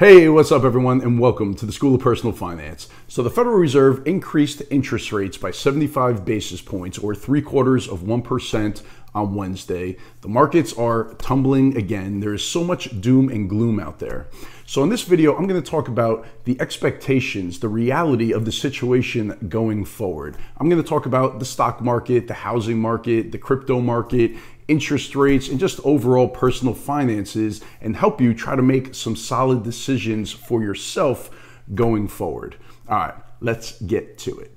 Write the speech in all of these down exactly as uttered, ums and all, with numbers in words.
Hey, what's up everyone, and welcome to the School of Personal Finance. So the Federal Reserve increased interest rates by seventy-five basis points, or three quarters of one percent on Wednesday. The markets are tumbling again. There is so much doom and gloom out there. So in this video, I'm gonna talk about the expectations, the reality of the situation going forward. I'm gonna talk about the stock market, the housing market, the crypto market, interest rates, and just overall personal finances, and help you try to make some solid decisions for yourself going forward. All right, let's get to it.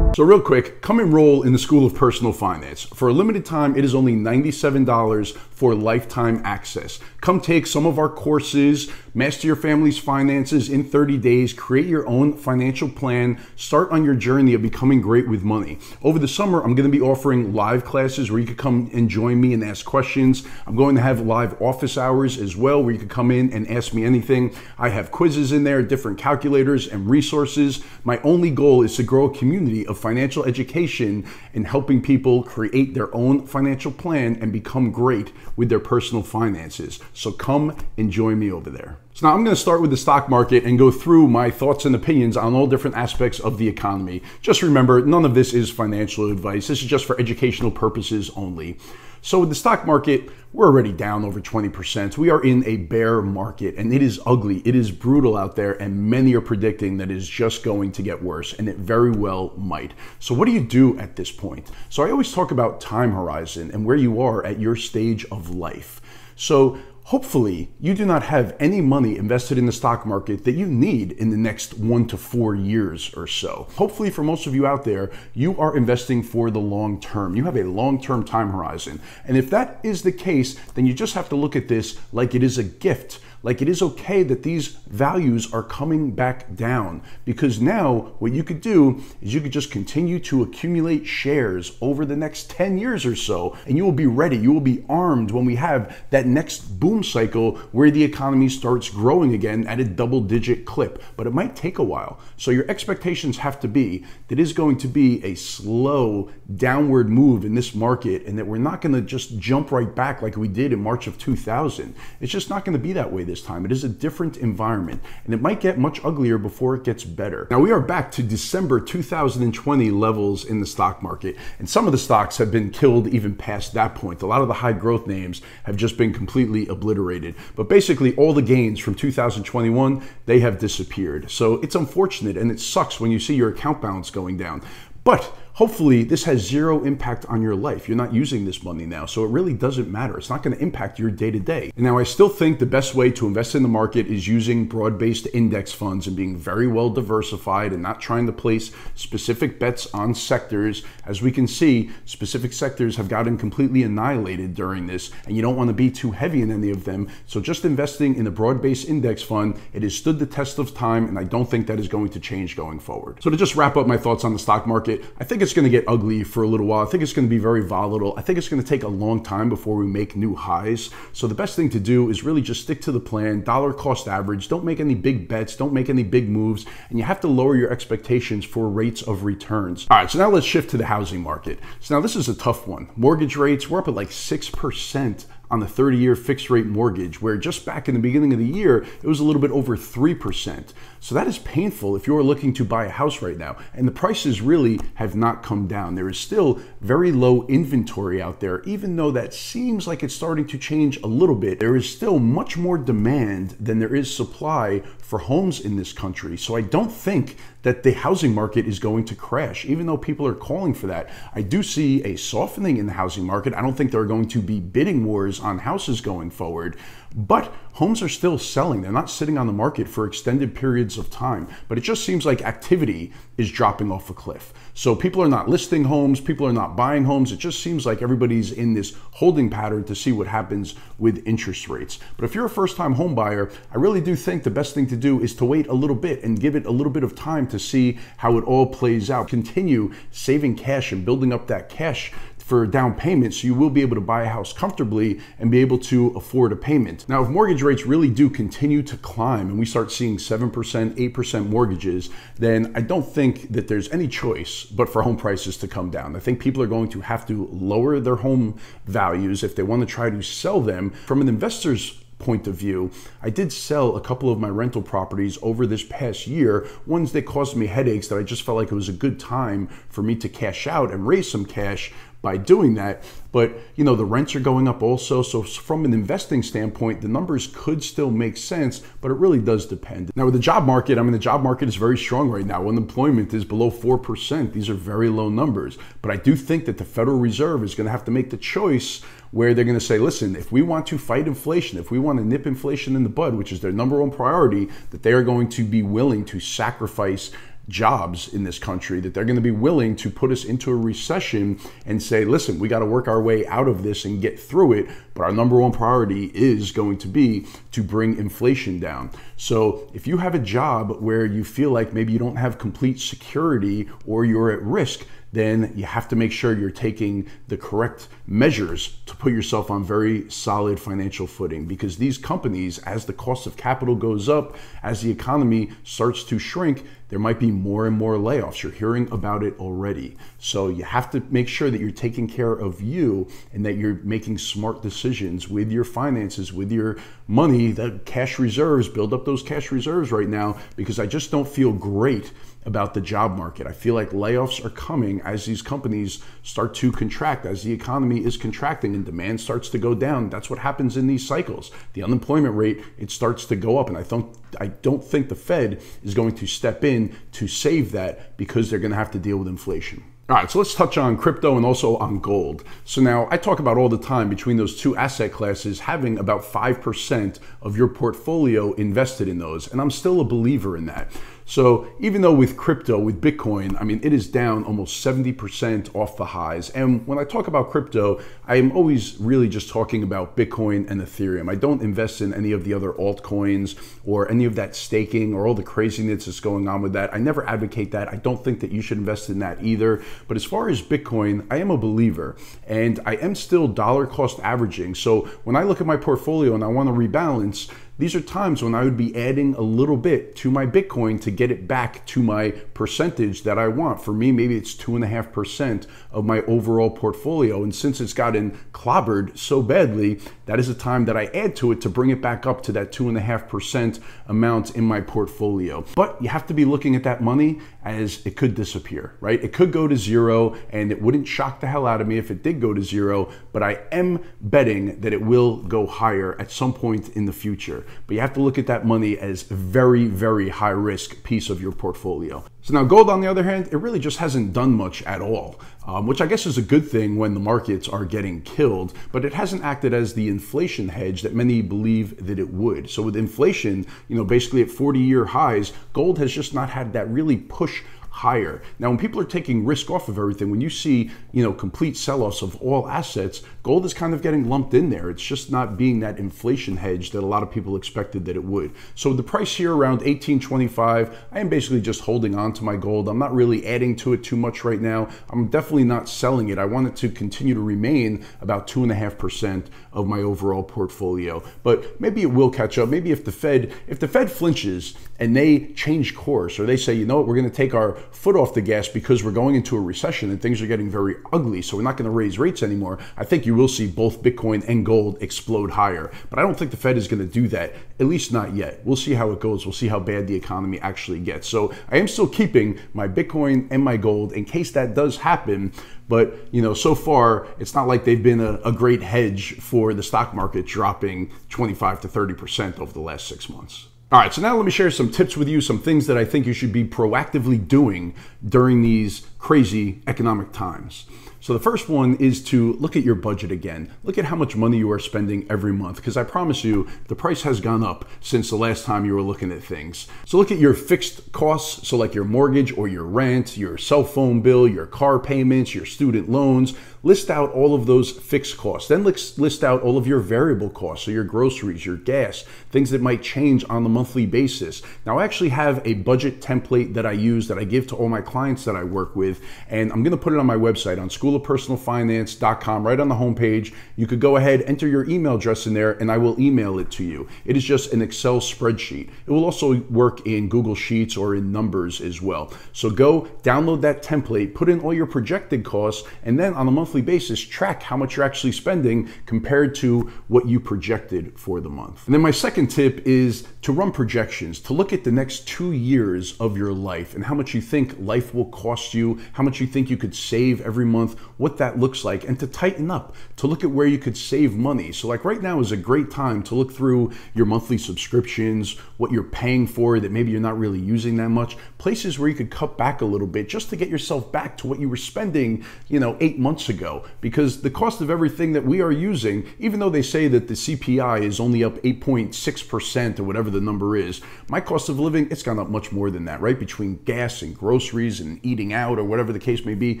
So real quick, come enroll in the School of Personal Finance. For a limited time, it is only ninety-seven dollars for lifetime access. Come take some of our courses, master your family's finances in thirty days, create your own financial plan, start on your journey of becoming great with money. Over the summer, I'm going to be offering live classes where you could come and join me and ask questions. I'm going to have live office hours as well, where you could come in and ask me anything. I have quizzes in there, different calculators and resources. My only goal is to grow a community of financial education and helping people create their own financial plan and become great with their personal finances. So come and join me over there. So now I'm going to start with the stock market and go through my thoughts and opinions on all different aspects of the economy. Just remember, none of this is financial advice. This is just for educational purposes only. So with the stock market, we're already down over twenty percent. We are in a bear market, and it is ugly. It is brutal out there, and many are predicting that it is just going to get worse, and it very well might. So what do you do at this point? So I always talk about time horizon and where you are at your stage of life. So hopefully, you do not have any money invested in the stock market that you need in the next one to four years or so. Hopefully, for most of you out there, you are investing for the long term. You have a long-term time horizon. And if that is the case, then you just have to look at this like it is a gift. Like it is okay that these values are coming back down, because now what you could do is you could just continue to accumulate shares over the next ten years or so, and you will be ready. You will be armed when we have that next boom cycle where the economy starts growing again at a double digit clip, but it might take a while. So your expectations have to be that it is going to be a slow downward move in this market, and that we're not going to just jump right back like we did in March of two thousand. It's just not going to be that way this time. It is a different environment, and it might get much uglier before it gets better. Now we are back to December two thousand twenty levels in the stock market, and some of the stocks have been killed even past that point. A lot of the high growth names have just been completely obliterated, but basically all the gains from two thousand twenty-one, they have disappeared. So it's unfortunate, and it sucks when you see your account balance going down. But hopefully this has zero impact on your life. You're not using this money now, so it really doesn't matter. It's not going to impact your day-to-day. And now I still think the best way to invest in the market is using broad-based index funds and being very well diversified and not trying to place specific bets on sectors. As we can see, specific sectors have gotten completely annihilated during this, and you don't want to be too heavy in any of them. So just investing in a broad-based index fund, it has stood the test of time, and I don't think that is going to change going forward. So to just wrap up my thoughts on the stock market, I think it's going to get ugly for a little while. I think it's going to be very volatile. I think it's going to take a long time before we make new highs. So the best thing to do is really just stick to the plan, dollar cost average. Don't make any big bets. Don't make any big moves. And you have to lower your expectations for rates of returns. All right, so now let's shift to the housing market. So now this is a tough one. Mortgage rates, we're up at like six percent on the thirty-year fixed rate mortgage, where just back in the beginning of the year, it was a little bit over three percent. So that is painful if you're looking to buy a house right now. And the prices really have not come down. There is still very low inventory out there, even though that seems like it's starting to change a little bit. There is still much more demand than there is supply for homes in this country. So I don't think that the housing market is going to crash, even though people are calling for that. I do see a softening in the housing market. I don't think there are going to be bidding wars on houses going forward, but homes are still selling. They're not sitting on the market for extended periods of time, but it just seems like activity is dropping off a cliff. So people are not listing homes, people are not buying homes. It just seems like everybody's in this holding pattern to see what happens with interest rates. But if you're a first-time home buyer, I really do think the best thing to do is to wait a little bit and give it a little bit of time to see how it all plays out. Continue saving cash and building up that cash for down payments, so you will be able to buy a house comfortably and be able to afford a payment. Now, if mortgage rates really do continue to climb and we start seeing seven percent, eight percent mortgages, then I don't think that there's any choice but for home prices to come down. I think people are going to have to lower their home values if they want to try to sell them. From an investor's point of view. I did sell a couple of my rental properties over this past year, ones that caused me headaches that I just felt like it was a good time for me to cash out and raise some cash by doing that. But you know, the rents are going up also, so from an investing standpoint, the numbers could still make sense, but it really does depend. Now with the job market, I mean, the job market is very strong right now. Unemployment is below four percent. These are very low numbers, but I do think that the Federal Reserve is gonna have to make the choice where they're gonna say, listen, if we want to fight inflation, if we wanna nip inflation in the bud, which is their number one priority, that they are going to be willing to sacrifice jobs in this country, that they're going to be willing to put us into a recession and say, listen, we got to work our way out of this and get through it, but our number one priority is going to be to bring inflation down. So if you have a job where you feel like maybe you don't have complete security or you're at risk, then you have to make sure you're taking the correct measures to put yourself on very solid financial footing, because these companies, as the cost of capital goes up, as the economy starts to shrink, there might be more and more layoffs. You're hearing about it already. So you have to make sure that you're taking care of you and that you're making smart decisions with your finances, with your money, the cash reserves, build up those cash reserves right now, because I just don't feel great about the job market. I feel like layoffs are coming as these companies start to contract, as the economy is contracting and demand starts to go down. That's what happens in these cycles. The unemployment rate, it starts to go up, and I don't, I don't think the Fed is going to step in to save that, because they're going to have to deal with inflation. All right, so let's touch on crypto and also on gold. So now I talk about all the time between those two asset classes having about five percent of your portfolio invested in those, and I'm still a believer in that. So even though with crypto, with Bitcoin, I mean, it is down almost seventy percent off the highs. And when I talk about crypto, I am always really just talking about Bitcoin and Ethereum. I don't invest in any of the other altcoins or any of that staking or all the craziness that's going on with that. I never advocate that. I don't think that you should invest in that either. But as far as Bitcoin, I am a believer, and I am still dollar cost averaging. So when I look at my portfolio and I want to rebalance, these are times when I would be adding a little bit to my Bitcoin to get it back to my percentage that I want. For me, maybe it's two and a half percent of my overall portfolio. And since it's gotten clobbered so badly, that is a time that I add to it to bring it back up to that two and a half percent amount in my portfolio. But you have to be looking at that money as it could disappear, right? It could go to zero, and it wouldn't shock the hell out of me if it did go to zero, but I am betting that it will go higher at some point in the future. But you have to look at that money as a very, very high risk piece of your portfolio. So now gold, on the other hand, it really just hasn't done much at all, um, which I guess is a good thing when the markets are getting killed, but it hasn't acted as the inflation hedge that many believe that it would. So with inflation, you know, basically at forty-year highs, gold has just not had that really push higher. Now, when people are taking risk off of everything, when you see, you know, complete sell-offs of all assets, gold is kind of getting lumped in there. It's just not being that inflation hedge that a lot of people expected that it would. So the price here around eighteen twenty-five, I am basically just holding on to my gold. I'm not really adding to it too much right now. I'm definitely not selling it. I want it to continue to remain about two and a half percent of my overall portfolio. But maybe it will catch up. Maybe if the Fed, if the Fed flinches and they change course, or they say, you know what, we're going to take our foot off the gas because we're going into a recession and things are getting very ugly, so we're not going to raise rates anymore, I think you will see both Bitcoin and gold explode higher. But I don't think the Fed is going to do that, at least not yet. We'll see how it goes. We'll see how bad the economy actually gets. So I am still keeping my Bitcoin and my gold in case that does happen. But you know, so far, it's not like they've been a, a great hedge for the stock market dropping twenty-five to thirty percent over the last six months. All right, so now let me share some tips with you, some things that I think you should be proactively doing during these crazy economic times. So the first one is to look at your budget again. Look at how much money you are spending every month, because I promise you, the price has gone up since the last time you were looking at things. So look at your fixed costs, so like your mortgage or your rent, your cell phone bill, your car payments, your student loans. List out all of those fixed costs. Then list out all of your variable costs, so your groceries, your gas, things that might change on the monthly basis. Now, I actually have a budget template that I use that I give to all my clients that I work with, and I'm gonna put it on my website on School of school of personal finance dot com. Right on the homepage, you could go ahead, enter your email address in there, and I will email it to you. It is just an Excel spreadsheet. It will also work in Google Sheets or in Numbers as well. So go download that template, put in all your projected costs, and then on a monthly basis, track how much you're actually spending compared to what you projected for the month. And then my second tip is to run projections, to look at the next two years of your life and how much you think life will cost you, how much you think you could save every month, what that looks like, and to tighten up, to look at where you could save money. So like right now is a great time to look through your monthly subscriptions, what you're paying for that maybe you're not really using that much, places where you could cut back a little bit just to get yourself back to what you were spending, you know, eight months ago. Because the cost of everything that we are using, even though they say that the C P I is only up eight point six percent or whatever the number is, my cost of living, it's gone up much more than that, right? Between gas and groceries and eating out or whatever the case may be,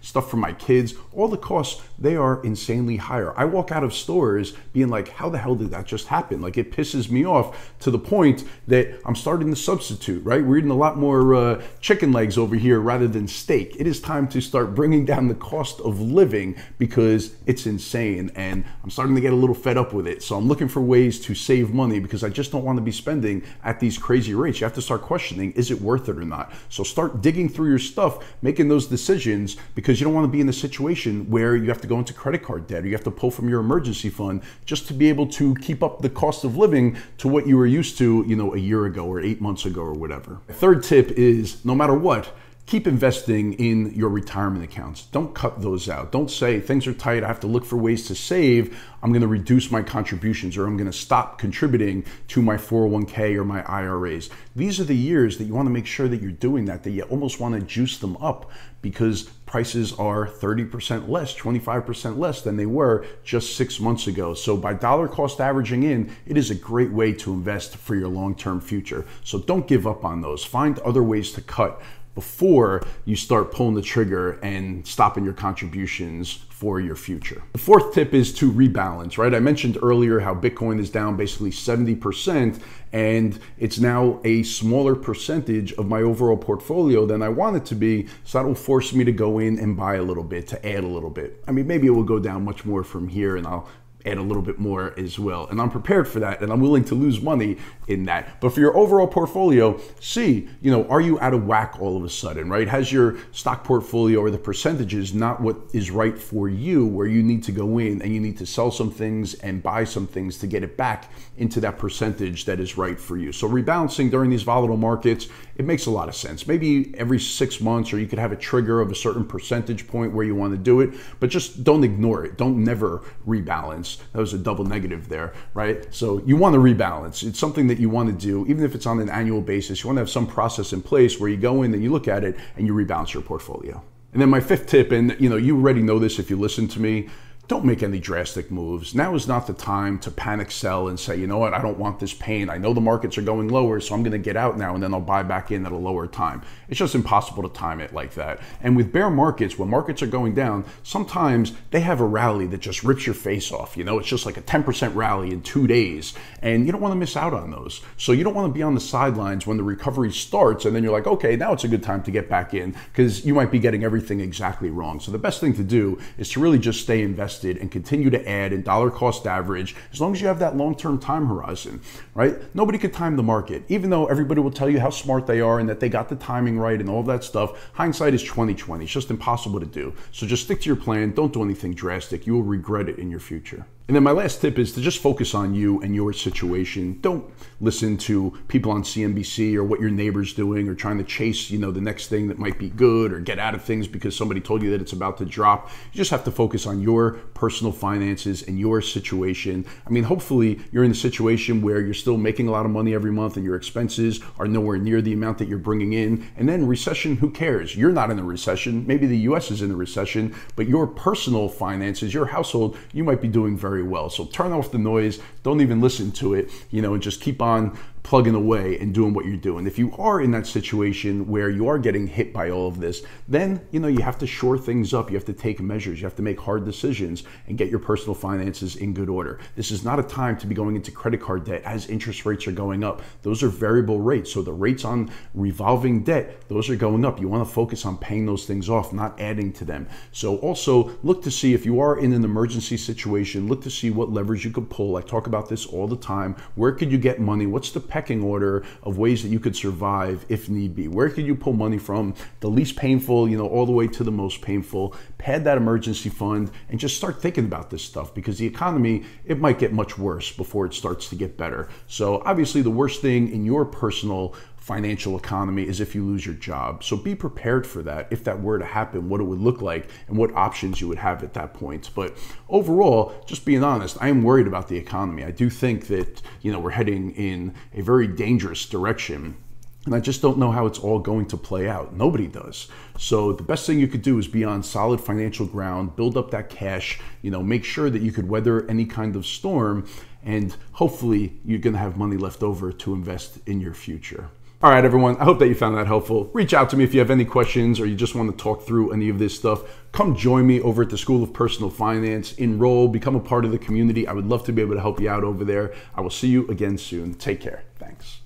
stuff for my kids, all the costs, they are insanely higher. I walk out of stores being like, how the hell did that just happen? Like, it pisses me off to the point that I'm starting to substitute, right? We're eating a lot more uh, chicken legs over here rather than steak. It is time to start bringing down the cost of living because it's insane, and I'm starting to get a little fed up with it. So I'm looking for ways to save money because I just don't want to be spending at these crazy rates. You have to start questioning, is it worth it or not? So start digging through your stuff, making those decisions, because you don't want to be in a situation where you have to go into credit card debt or you have to pull from your emergency fund just to be able to keep up the cost of living to what you were used to, you know, a year ago or eight months ago or whatever. The third tip is, no matter what, keep investing in your retirement accounts. Don't cut those out. Don't say, things are tight, I have to look for ways to save, I'm gonna reduce my contributions, or I'm gonna stop contributing to my four oh one K or my I R As. These are the years that you wanna make sure that you're doing that, that you almost wanna juice them up because prices are thirty percent less, twenty-five percent less than they were just six months ago. So by dollar cost averaging in, it is a great way to invest for your long-term future. So don't give up on those. Find other ways to cut before you start pulling the trigger and stopping your contributions for your future. The fourth tip is to rebalance, right? I mentioned earlier how Bitcoin is down basically seventy percent, and it's now a smaller percentage of my overall portfolio than I want it to be, so that will force me to go in and buy a little bit, to add a little bit. I mean, maybe it will go down much more from here, and I'll add a little bit more as well. And I'm prepared for that, and I'm willing to lose money in that. But for your overall portfolio, see, you know, are you out of whack all of a sudden, right? Has your stock portfolio or the percentages not what is right for you, where you need to go in and you need to sell some things and buy some things to get it back into that percentage that is right for you? So rebalancing during these volatile markets, it makes a lot of sense. Maybe every six months, or you could have a trigger of a certain percentage point where you want to do it, but just don't ignore it. Don't never rebalance. That was a double negative there, right? So you want to rebalance. It's something that you want to do, even if it's on an annual basis. You want to have some process in place where you go in and you look at it and you rebalance your portfolio. And then my fifth tip, and you know, you already know this if you listen to me, don't make any drastic moves. Now is not the time to panic sell and say, you know what, I don't want this pain. I know the markets are going lower, so I'm gonna get out now and then I'll buy back in at a lower time. It's just impossible to time it like that. And with bear markets, when markets are going down, sometimes they have a rally that just rips your face off. You know, it's just like a ten percent rally in two days, and you don't wanna miss out on those. So you don't wanna be on the sidelines when the recovery starts and then you're like, okay, now it's a good time to get back in, because you might be getting everything exactly wrong. So the best thing to do is to really just stay invested and continue to add and dollar cost average, as long as you have that long-term time horizon, right? Nobody could time the market, even though everybody will tell you how smart they are and that they got the timing right and all that stuff. Hindsight is twenty twenty. It's just impossible to do. So just stick to your plan. Don't do anything drastic. You will regret it in your future. And then my last tip is to just focus on you and your situation. Don't listen to people on C N B C or what your neighbor's doing, or trying to chase, you know, the next thing that might be good, or get out of things because somebody told you that it's about to drop. You just have to focus on your personal finances and your situation. I mean, hopefully you're in a situation where you're still making a lot of money every month and your expenses are nowhere near the amount that you're bringing in. And then recession, who cares? You're not in a recession. Maybe the U S is in a recession, but your personal finances, your household, you might be doing very well. So turn off the noise. Don't even listen to it, you know, and just keep on plugging away and doing what you're doing. If you are in that situation where you are getting hit by all of this, then you know you have to shore things up. You have to take measures. You have to make hard decisions and get your personal finances in good order. This is not a time to be going into credit card debt as interest rates are going up. Those are variable rates. So the rates on revolving debt, those are going up. You want to focus on paying those things off, not adding to them. So also look to see if you are in an emergency situation, look to see what levers you could pull. I talk about this all the time. Where could you get money? What's the pecking order of ways that you could survive if need be? Where could you pull money from? The least painful, you know, all the way to the most painful. Pad that emergency fund and just start thinking about this stuff, because the economy, it might get much worse before it starts to get better. So obviously the worst thing in your personal financial economy is if you lose your job. So be prepared for that. If that were to happen, what it would look like and what options you would have at that point. But overall, just being honest, I am worried about the economy. I do think that, you know, we're heading in a very dangerous direction. And I just don't know how it's all going to play out. Nobody does. So the best thing you could do is be on solid financial ground, build up that cash, you know, make sure that you could weather any kind of storm, and hopefully you're going to have money left over to invest in your future. All right, everyone, I hope that you found that helpful. Reach out to me if you have any questions or you just want to talk through any of this stuff. Come join me over at the School of Personal Finance. Enroll, become a part of the community. I would love to be able to help you out over there. I will see you again soon. Take care. Thanks.